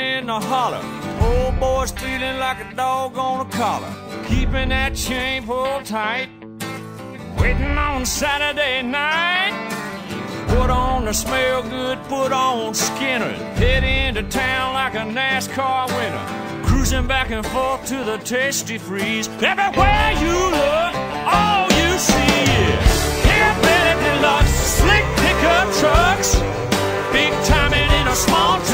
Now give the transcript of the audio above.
in a holler. Old boy's feeling like a dog on a collar, keeping that chain pulled tight, waiting on Saturday night. Put on the smell good, put on Skinner, head into town like a NASCAR winner, cruising back and forth to the tasty freeze. Everywhere you look, all you see is hillbilly deluxe, slick pickup trucks, big timing in a small town.